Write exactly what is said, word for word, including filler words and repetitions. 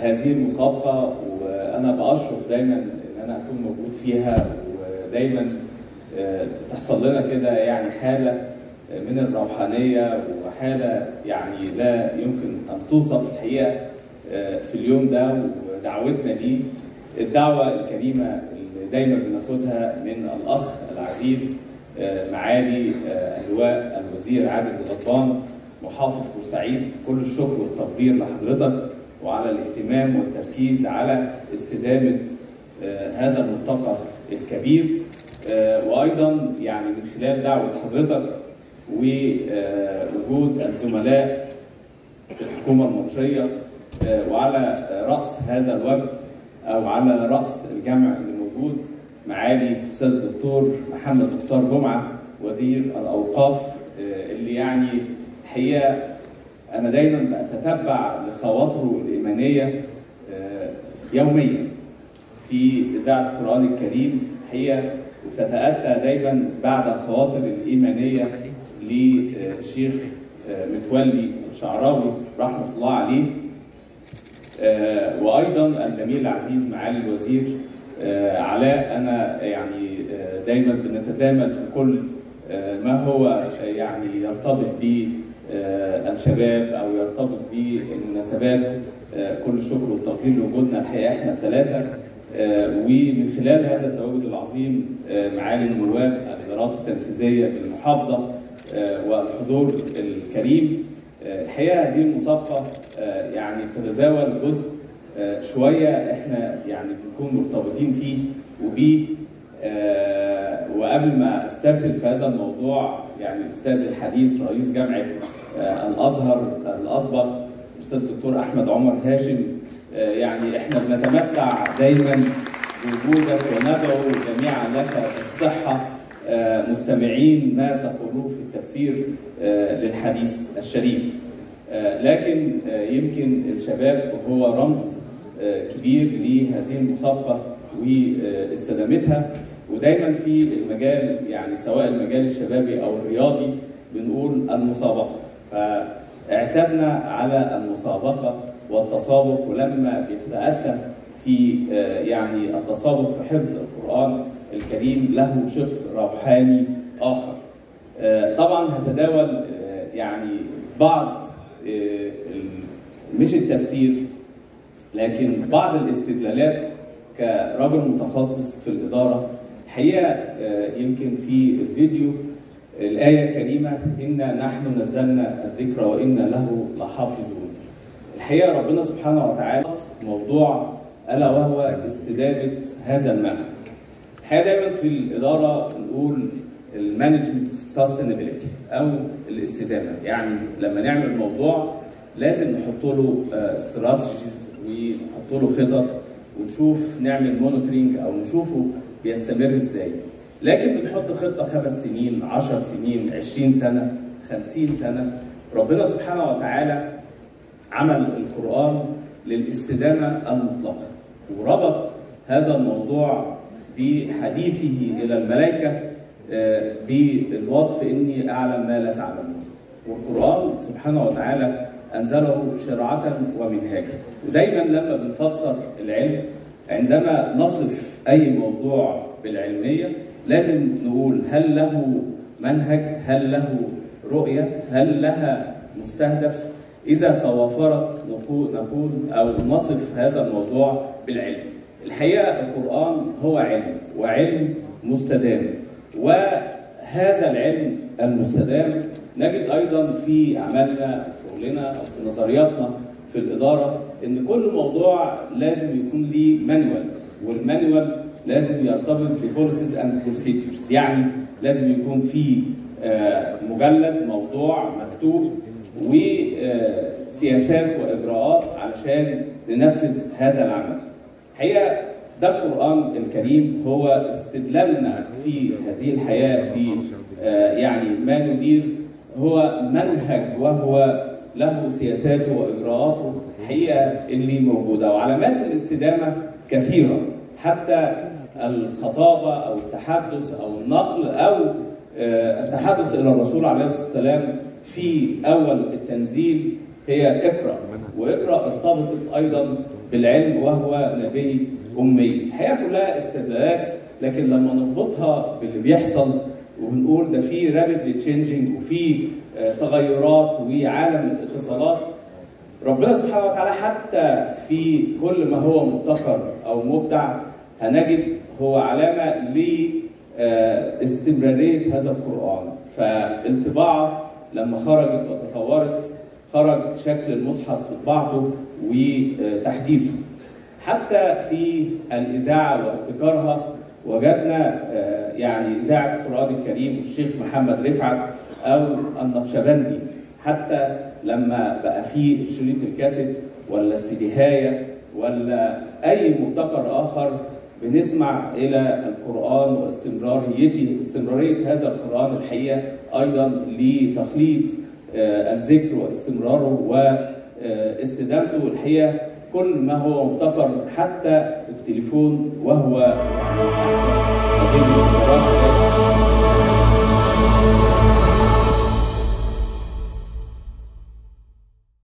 هذه المسابقة، وأنا بأشرف دايما إن أنا أكون موجود فيها، ودايما بتحصل لنا كده يعني حالة من الروحانية وحالة يعني لا يمكن أن توصف الحقيقة في اليوم ده. ودعوتنا دي الدعوة الكريمة اللي دايما بناخدها من الأخ العزيز معالي اللواء الوزير عادل غضبان محافظ بورسعيد، كل الشكر والتقدير لحضرتك وعلى الاهتمام والتركيز على استدامة هذا الملتقى الكبير. وأيضا يعني من خلال دعوة حضرتك ووجود الزملاء في الحكومة المصرية وعلى رأس هذا الوفد أو على رأس الجمع اللي موجود معالي الأستاذ الدكتور محمد مختار جمعه وزير الأوقاف، اللي يعني الحقيقة أنا دايما بتتبع لخواطره الإيمانية يوميا في إذاعة القرآن الكريم الحقيقة، وبتتأتى دايما بعد الخواطر الإيمانية للشيخ متولي شعراوي رحمه الله عليه، وأيضا الزميل العزيز معالي الوزير علاء. أنا يعني دايما بنتزامل في كل ما هو يعني يرتبط بالشباب أو يرتبط بالمناسبات، كل الشكر والتقدير لوجودنا الحقيقة إحنا الثلاثة. ومن خلال هذا التواجد العظيم معالي النواب الإدارات التنفيذية بالمحافظة والحضور الكريم، الحقيقة هذه المسابقة يعني بتتداول جزء شوية احنا يعني بنكون مرتبطين فيه وبيه. وقبل ما استرسل في هذا الموضوع يعني استاذ الحديث رئيس جامعة الأزهر الأصبغ الاستاذ الدكتور احمد عمر هاشم، يعني احنا بنتمتع دايما بوجودك وندعو جميعا لك الصحة مستمعين ما تقولوه في التفسير للحديث الشريف. لكن يمكن الشباب هو رمز كبير لهذه المسابقة واستدامتها، ودايما في المجال يعني سواء المجال الشبابي أو الرياضي بنقول المسابقة، فاعتدنا على المسابقة والتسابق. ولما بيتأتى في يعني التسابق في حفظ القرآن الكريم له شق روحاني آخر. طبعا هتداول يعني بعض مش التفسير لكن بعض الاستدلالات كرجل متخصص في الإدارة. الحقيقة يمكن في الفيديو الآية الكريمة إنا نحن نزلنا الذكر وإنا له لحافظون. الحقيقة ربنا سبحانه وتعالى موضوع ألا وهو استدامة هذا المنهج. الحقيقة دايما في الإدارة بنقول المانجمنت سستينابيلتي أو الاستدامة، يعني لما نعمل موضوع لازم نحط له استراتيجيز ونحط له خطط ونشوف نعمل مونيتورنج أو نشوفه بيستمر إزاي. لكن بنحط خطة خمس سنين، عشر سنين، عشرين سنة، خمسين سنة. ربنا سبحانه وتعالى عمل القرآن للاستدامة المطلقة، وربط هذا الموضوع بحديثه إلى الملائكة بالوصف إني أعلم ما لا تعلمون. والقرآن سبحانه وتعالى أنزله شرعة ومنهاجا. ودايما لما بنفسر العلم عندما نصف أي موضوع بالعلمية لازم نقول هل له منهج؟ هل له رؤية؟ هل لها مستهدف؟ إذا توافرت نقول أو نصف هذا الموضوع بالعلم. الحقيقة القرآن هو علم، وعلم مستدام. وهذا العلم المستدام نجد أيضا في أعمالنا وشغلنا أو في نظرياتنا في الإدارة إن كل موضوع لازم يكون ليه مانوال، والمانوال لازم يرتبط ببوليسيز أند بروسيديورز، يعني لازم يكون في مجلد موضوع مكتوب وسياسات وإجراءات علشان ننفذ هذا العمل. الحقيقة ده القرآن الكريم هو استدلالنا في هذه الحياة، في يعني ما ندير هو منهج وهو له سياساته وإجراءاته الحقيقة اللي موجودة. وعلامات الاستدامة كثيرة، حتى الخطابة أو التحدث أو النقل أو التحدث إلى الرسول عليه الصلاة والسلام في أول التنزيل هي اقرأ، واقرأ ارتبطت أيضا بالعلم وهو نبي أمي. الحياة كلها استدلالات، لكن لما نربطها باللي بيحصل وبنقول ده في رابيدلي تشينجينج وفي تغيرات وعالم الاتصالات، ربنا سبحانه وتعالى حتى في كل ما هو مبتكر أو مبدع هنجد هو علامة لاستمرارية هذا القرآن. فالطباعة لما خرجت وتطورت خرج شكل المصحف في بعضه وتحديثه. حتى في الإذاعة وابتكارها وجدنا يعني إذاعة القرآن الكريم والشيخ محمد رفعت أو النقشبندي، حتى لما بقى فيه شريط الكاسيت ولا السيديهاية ولا أي مبتكر آخر بنسمع إلى القرآن واستمراريته استمرارية هذا القرآن الحقيقة أيضا لتخليط الذكر واستمراره واستدامته. الحقيقة كل ما هو مبتكر حتى التليفون وهو